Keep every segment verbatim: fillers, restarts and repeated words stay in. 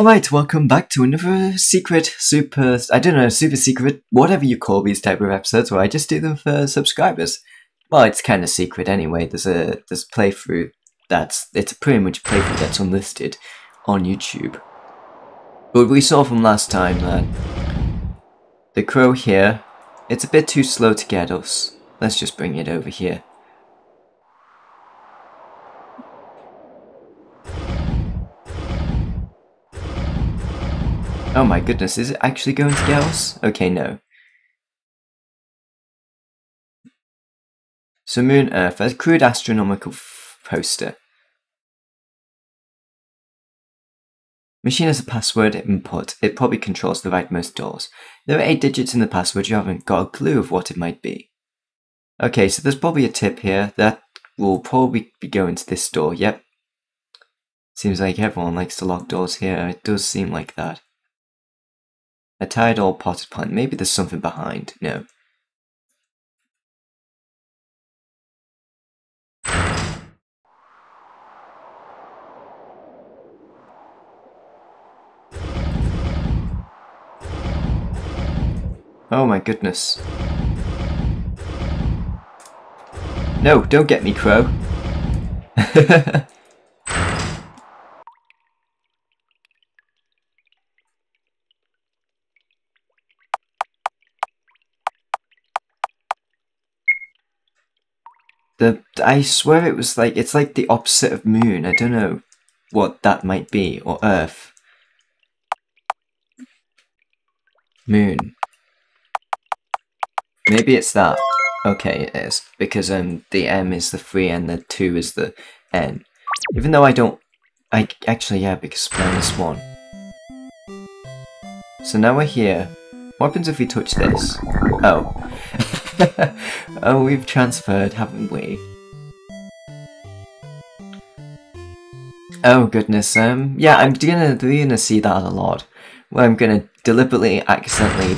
Alright, welcome back to another secret, super, I don't know, super secret, whatever you call these type of episodes, where I just do them for subscribers. Well, it's kind of secret anyway. There's a there's a playthrough that's, it's pretty much a playthrough that's unlisted on YouTube. But we saw from last time that the crow here, it's a bit too slow to get us. Let's just bring it over here. Oh my goodness, is it actually going to get us? Okay, no. So Moon Earth, a crude astronomical f poster. Machine has a password input. It probably controls the rightmost doors. There are eight digits in the password, you haven't got a clue of what it might be. Okay, so there's probably a tip here that will probably be going to this door, yep. Seems like everyone likes to lock doors here, it does seem like that. A tired old potted plant. Maybe there's something behind. No. Oh my goodness. No, don't get me, crow. The, I swear it was like, it's like the opposite of moon. I don't know what that might be, or earth. Moon. Maybe it's that. Okay, it is. Because um, the M is the three and the two is the N. Even though I don't... I actually, yeah, because minus one. So now we're here. What happens if we touch this? Oh. Oh, we've transferred, haven't we? Oh goodness, um, yeah, I'm gonna, gonna see that a lot. Where I'm gonna deliberately, accidentally,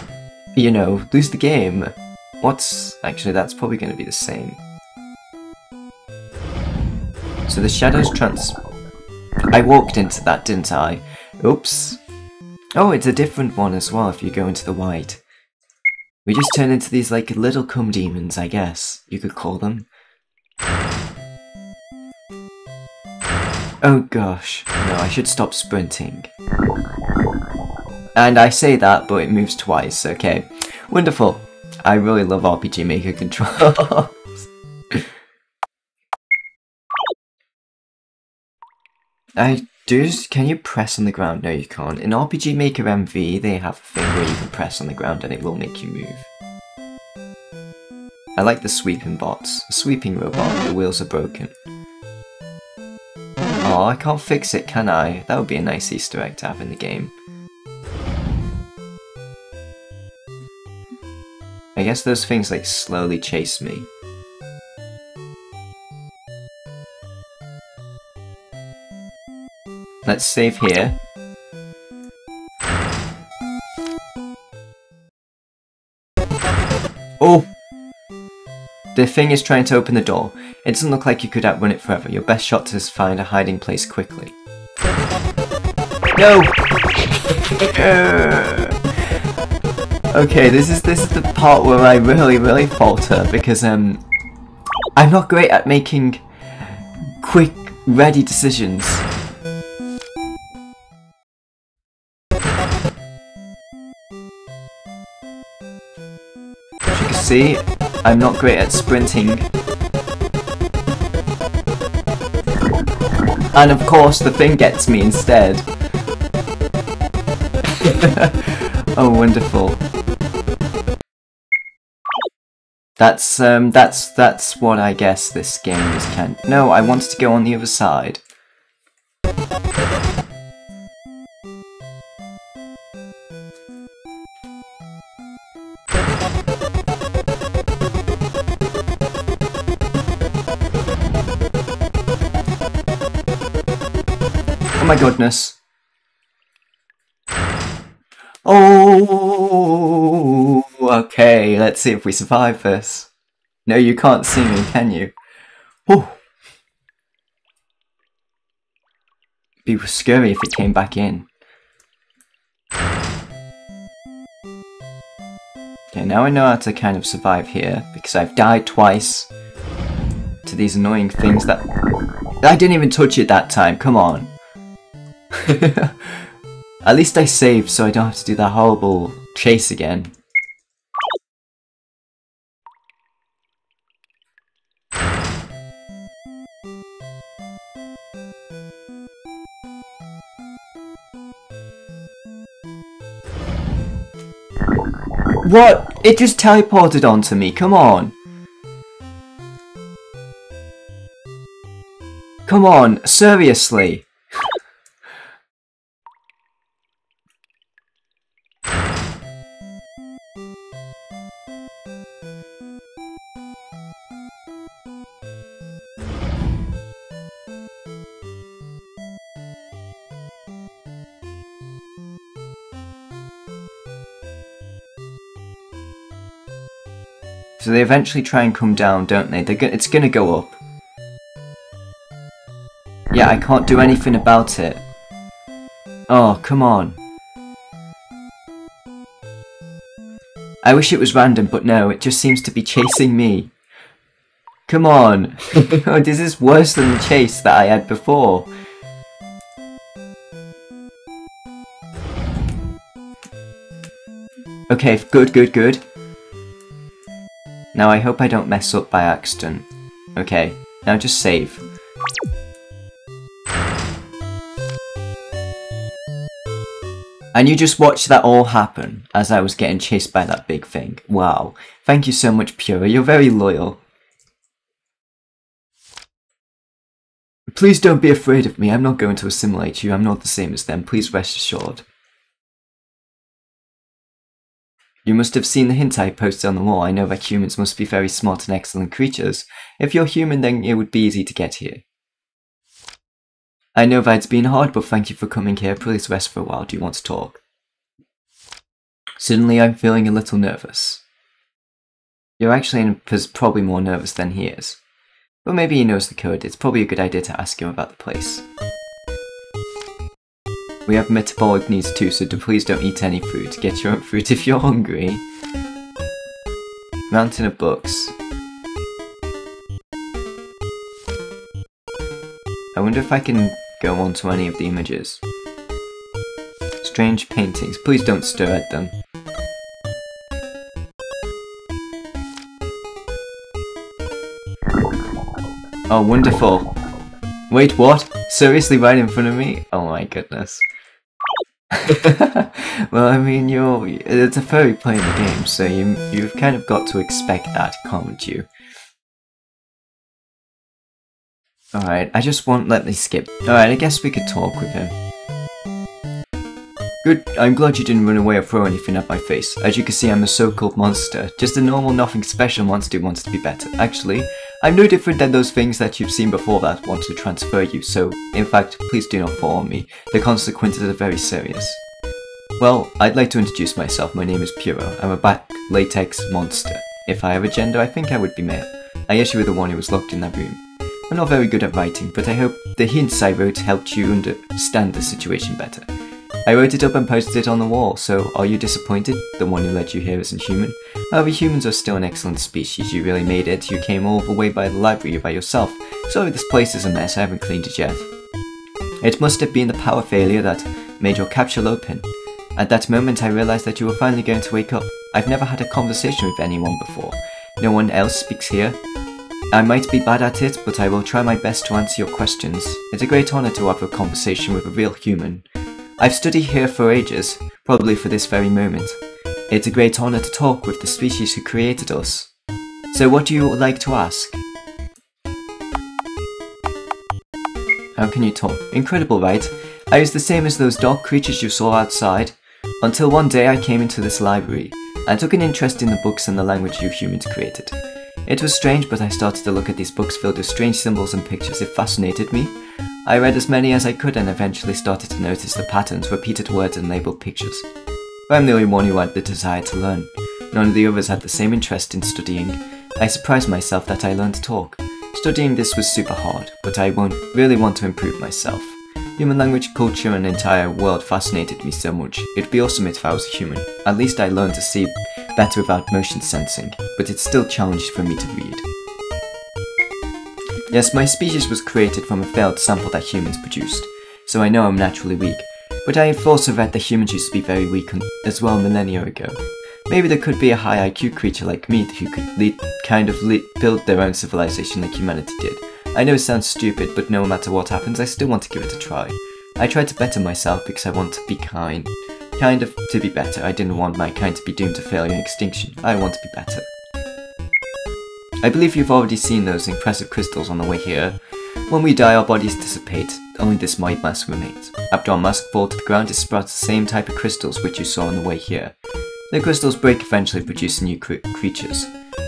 you know, lose the game. What's... actually, that's probably gonna be the same. So the shadows trans... I walked into that, didn't I? Oops. Oh, it's a different one as well if you go into the white. We just turn into these, like, little cum demons, I guess you could call them. Oh gosh, no, I should stop sprinting. And I say that, but it moves twice, okay. Wonderful. I really love R P G Maker controls. I do, can you press on the ground? No, you can't. In R P G Maker M V, they have a thing where you can press on the ground and it will make you move. I like the sweeping bots. A sweeping robot, the wheels are broken. Oh, I can't fix it, can I? That would be a nice Easter egg to have in the game. I guess those things, like, slowly chase me. Let's save here. Oh! The thing is trying to open the door. It doesn't look like you could outrun it forever. Your best shot is to find a hiding place quickly. No! Okay, this is this is the part where I really, really falter because um I'm not great at making quick, ready decisions. See, I'm not great at sprinting. And of course the thing gets me instead. Oh wonderful. That's um that's that's what I guess this game is can. No, I wanted to go on the other side. Oh my goodness. Oh, okay, let's see if we survive this. No, you can't see me, can you? Oh. It'd be scary if it came back in. Okay, now I know how to kind of survive here, because I've died twice to these annoying things that... I didn't even touch it that time, come on. At least I saved, so I don't have to do that horrible chase again. What? It just teleported onto me, come on! Come on, seriously! So they eventually try and come down, don't they? They're go it's gonna go up. Yeah, I can't do anything about it. Oh, come on. I wish it was random, but no, it just seems to be chasing me. Come on. This is worse than the chase that I had before. Okay, good, good, good. Now I hope I don't mess up by accident. Okay, now just save. And you just watched that all happen as I was getting chased by that big thing. Wow. Thank you so much, Puro. You're very loyal. Please don't be afraid of me. I'm not going to assimilate you. I'm not the same as them. Please rest assured. You must have seen the hint I posted on the wall. I know that humans must be very smart and excellent creatures. If you're human, then it would be easy to get here. I know that it's been hard, but thank you for coming here. Please rest for a while. Do you want to talk? Suddenly, I'm feeling a little nervous. Your actually is probably more nervous than he is. But maybe he knows the code. It's probably a good idea to ask him about the place. We have metabolic needs too, so please don't eat any fruit. Get your own fruit if you're hungry. Mountain of books. I wonder if I can go on to any of the images. Strange paintings. Please don't stare at them. Oh, wonderful. Wait, what? Seriously, right in front of me? Oh my goodness. Well, I mean, you're... It's a furry playing the game, so you, you've kind of got to expect that, can't you? Alright, I just won't let this skip. Alright, I guess we could talk with him. Good, I'm glad you didn't run away or throw anything at my face. As you can see, I'm a so-called monster. Just a normal, nothing special monster who wants to be better. Actually, I'm no different than those things that you've seen before that want to transfer you, so, in fact, please do not fall on me. The consequences are very serious. Well, I'd like to introduce myself. My name is Puro. I'm a White Latex monster. If I have a gender, I think I would be male. I guess you were the one who was locked in that room. I'm not very good at writing, but I hope the hints I wrote helped you understand the situation better. I wrote it up and posted it on the wall, so are you disappointed? The one who led you here isn't human. However, humans are still an excellent species. You really made it. You came all the way by the library by yourself. Sorry, this place is a mess. I haven't cleaned it yet. It must have been the power failure that made your capsule open. At that moment, I realized that you were finally going to wake up. I've never had a conversation with anyone before. No one else speaks here. I might be bad at it, but I will try my best to answer your questions. It's a great honor to have a conversation with a real human. I've studied here for ages, probably for this very moment. It's a great honor to talk with the species who created us. So what do you like to ask? How can you talk? Incredible, right? I was the same as those dark creatures you saw outside, until one day I came into this library, and took an interest in the books and the language you humans created. It was strange, but I started to look at these books filled with strange symbols and pictures. It fascinated me. I read as many as I could and eventually started to notice the patterns, repeated words and labelled pictures. But I'm the only one who had the desire to learn. None of the others had the same interest in studying. I surprised myself that I learned to talk. Studying this was super hard, but I won't really want to improve myself. Human language, culture and entire world fascinated me so much. It'd be awesome if I was a human. At least I learned to see better without motion sensing, but it's still challenged for me to read. Yes, my species was created from a failed sample that humans produced, so I know I'm naturally weak. But I have also read that humans used to be very weak as well millennia ago. Maybe there could be a high I Q creature like me who could lead, kind of lead, build their own civilization like humanity did. I know it sounds stupid, but no matter what happens, I still want to give it a try. I tried to better myself because I want to be kind. Kind of to be better. I didn't want my kind to be doomed to failure and extinction. I want to be better. I believe you've already seen those impressive crystals on the way here. When we die, our bodies dissipate, only this white mass remains. After our mask falls to the ground, it sprouts the same type of crystals which you saw on the way here. The crystals break eventually, producing new cr creatures.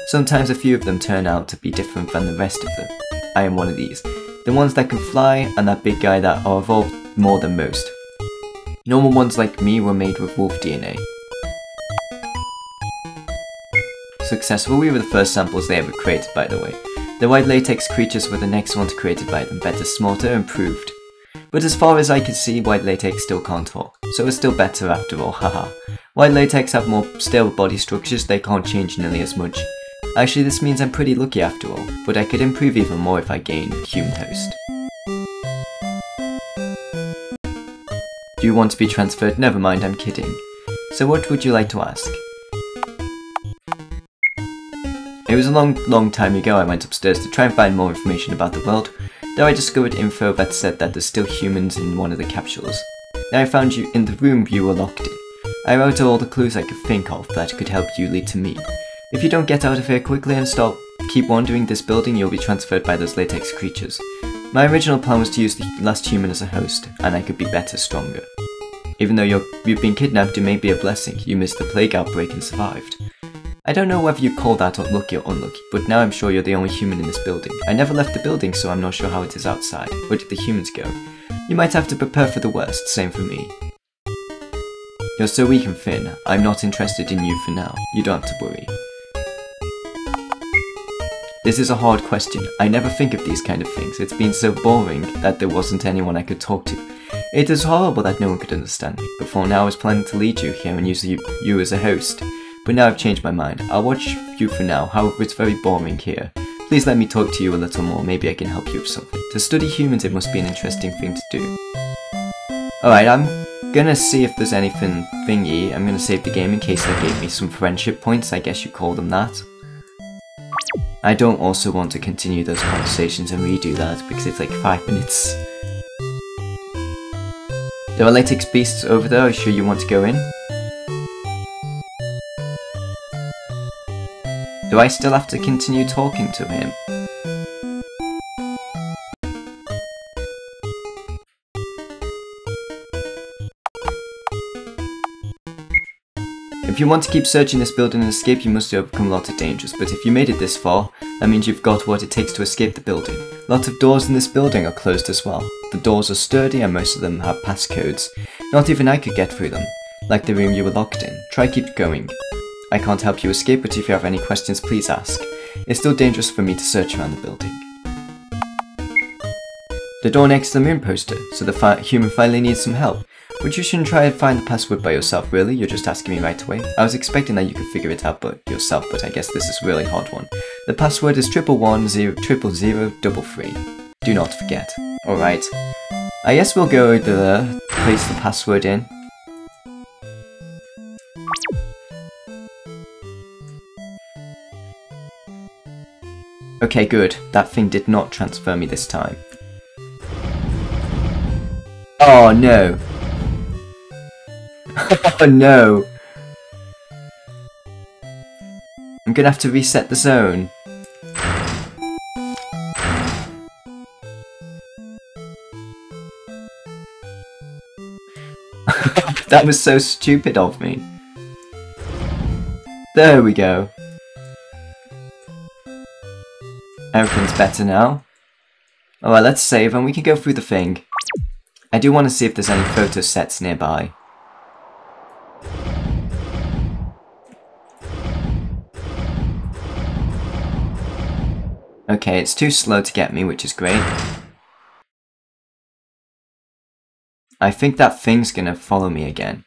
Sometimes a few of them turn out to be different than the rest of them. I am one of these. The ones that can fly, and that big guy that are evolved more than most. Normal ones like me were made with wolf D N A. Successful, we were the first samples they ever created, by the way. The white latex creatures were the next ones created by them, better, smarter, improved. But as far as I can see, white latex still can't talk, so it's still better after all, haha. White latex have more stable body structures, they can't change nearly as much. Actually, this means I'm pretty lucky after all, but I could improve even more if I gain a human host. Do you want to be transferred? Never mind, I'm kidding. So what would you like to ask? It was a long, long time ago I went upstairs to try and find more information about the world, though I discovered info that said that there's still humans in one of the capsules. Then I found you in the room you were locked in. I wrote all the clues I could think of that could help you lead to me. If you don't get out of here quickly and stop, keep wandering this building, you'll be transferred by those latex creatures. My original plan was to use the last human as a host, and I could be better, stronger. Even though you're, you've been kidnapped, it may be a blessing. You missed the plague outbreak and survived. I don't know whether you call that lucky or unlucky, but now I'm sure you're the only human in this building. I never left the building, so I'm not sure how it is outside. Where did the humans go? You might have to prepare for the worst, same for me. You're so weak and thin, I'm not interested in you for now. You don't have to worry. This is a hard question. I never think of these kind of things. It's been so boring that there wasn't anyone I could talk to. It is horrible that no one could understand me. Before now I was planning to lead you here and use you, you as a host. But now I've changed my mind. I'll watch you for now, however it's very boring here. Please let me talk to you a little more, maybe I can help you with something. To study humans it must be an interesting thing to do. Alright, I'm gonna see if there's anything thingy. I'm gonna save the game in case they gave me some friendship points, I guess you call them that. I don't also want to continue those conversations and redo that, because it's like five minutes. There are latex beasts over there, are you sure you want to go in? Do I still have to continue talking to him? If you want to keep searching this building and escape, you must overcome lots of dangers, but if you made it this far, that means you've got what it takes to escape the building. Lots of doors in this building are closed as well. The doors are sturdy and most of them have passcodes. Not even I could get through them, like the room you were locked in. Try keep going. I can't help you escape, but if you have any questions, please ask. It's still dangerous for me to search around the building. The door next to the moon poster, so the fi human finally needs some help. But you shouldn't try and find the password by yourself, really, you're just asking me right away. I was expecting that you could figure it out by yourself, but I guess this is a really hard one. The password is triple one zero triple zero double three. Do not forget. Alright. I guess we'll go to the place the password in. Okay, good. That thing did not transfer me this time. Oh no! Oh no! I'm gonna have to reset the zone. That was so stupid of me. There we go. Everything's better now. Alright, let's save and we can go through the thing. I do want to see if there's any photo sets nearby. Okay, it's too slow to get me, which is great. I think that thing's gonna follow me again.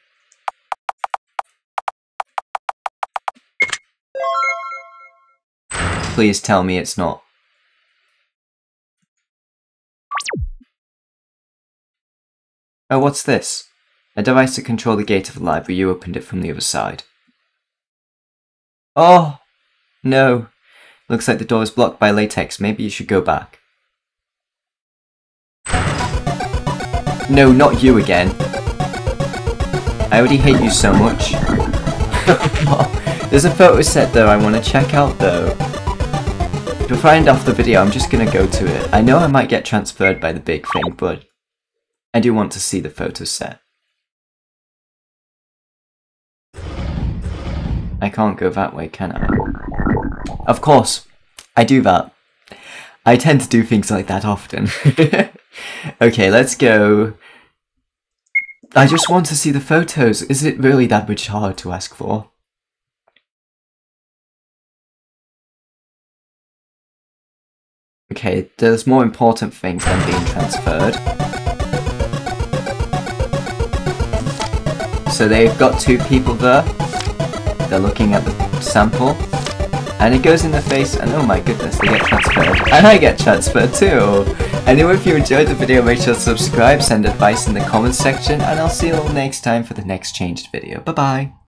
Please tell me it's not. Oh, what's this? A device to control the gate of the library. You opened it from the other side. Oh, no. Looks like the door is blocked by latex. Maybe you should go back. No, not you again. I already hate you so much. There's a photo set though I want to check out though. To find off the video, I'm just going to go to it. I know I might get transferred by the big thing, but I do want to see the photo set. I can't go that way, can I? Of course, I do that. I tend to do things like that often. Okay, let's go. I just want to see the photos. Is it really that much hard to ask for? Okay, there's more important things than being transferred. So they've got two people there. They're looking at the sample. And it goes in the face, and oh my goodness, they get transferred. And I get transferred too! Anyway, if you enjoyed the video, make sure to subscribe, send advice in the comments section, and I'll see you all next time for the next changed video. Bye bye!